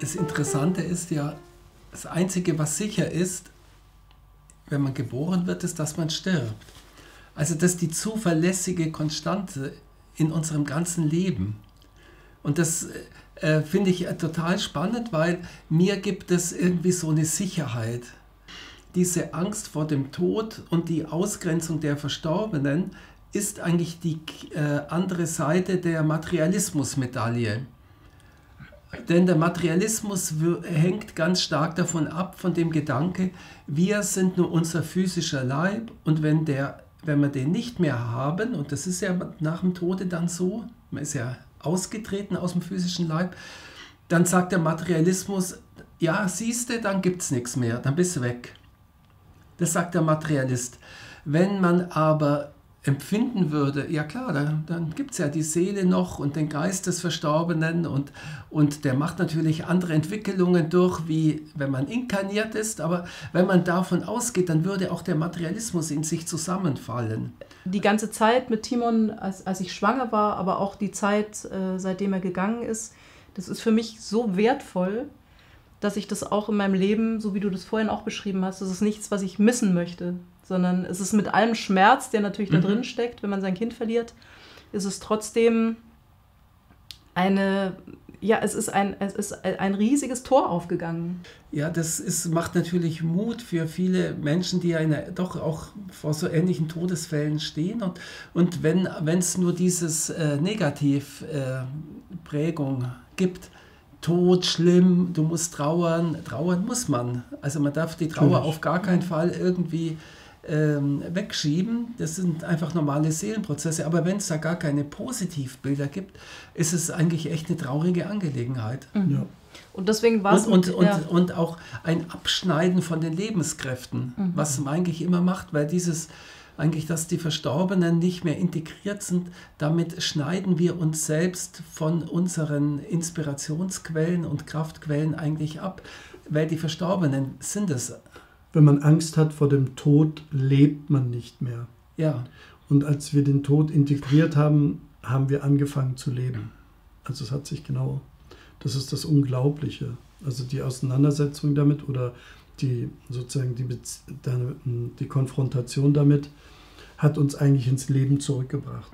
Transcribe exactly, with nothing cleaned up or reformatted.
das Interessante ist ja, das Einzige, was sicher ist, wenn man geboren wird, ist, dass man stirbt. Also das ist die zuverlässige Konstante in unserem ganzen Leben. Und das äh, finde ich äh, total spannend, weil mir gibt es irgendwie so eine Sicherheit. Diese Angst vor dem Tod und die Ausgrenzung der Verstorbenen ist eigentlich die äh, andere Seite der Materialismusmedaille. Denn der Materialismus hängt ganz stark davon ab, von dem Gedanke, wir sind nur unser physischer Leib, und wenn, der, wenn wir den nicht mehr haben, und das ist ja nach dem Tode dann so, man ist ja ausgetreten aus dem physischen Leib, dann sagt der Materialismus, ja, siehst du, dann gibt es nichts mehr, dann bist du weg. Das sagt der Materialist. Wenn man aber empfinden würde, ja klar, dann, dann gibt es ja die Seele noch und den Geist des Verstorbenen und, und der macht natürlich andere Entwicklungen durch, wie wenn man inkarniert ist, aber wenn man davon ausgeht, dann würde auch der Materialismus in sich zusammenfallen. Die ganze Zeit mit Timon, als, als ich schwanger war, aber auch die Zeit, äh, seitdem er gegangen ist, das ist für mich so wertvoll, dass ich das auch in meinem Leben, so wie du das vorhin auch beschrieben hast, das ist nichts, was ich missen möchte. Sondern es ist mit allem Schmerz, der natürlich mhm. da drin steckt, wenn man sein Kind verliert, ist es trotzdem eine, ja, es ist ein, es ist ein riesiges Tor aufgegangen. Ja, das ist, macht natürlich Mut für viele Menschen, die ja in der, doch auch vor so ähnlichen Todesfällen stehen. Und, und wenn es nur dieses äh, Negativprägung äh, gibt, Tod, schlimm, du musst trauern, trauern muss man. Also man darf die Trauer natürlich auf gar keinen Fall irgendwie wegschieben. Das sind einfach normale Seelenprozesse. Aber wenn es da gar keine Positivbilder gibt, ist es eigentlich echt eine traurige Angelegenheit. Mhm. Ja. Und deswegen war es und, und, und, ja. und auch ein Abschneiden von den Lebenskräften, mhm. was man eigentlich immer macht, weil dieses eigentlich, dass die Verstorbenen nicht mehr integriert sind, damit schneiden wir uns selbst von unseren Inspirationsquellen und Kraftquellen eigentlich ab, weil die Verstorbenen sind es. Wenn man Angst hat vor dem Tod, lebt man nicht mehr. Ja. Und als wir den Tod integriert haben, haben wir angefangen zu leben. Also es hat sich genau, das ist das Unglaubliche. Also die Auseinandersetzung damit oder die sozusagen die, die Konfrontation damit hat uns eigentlich ins Leben zurückgebracht.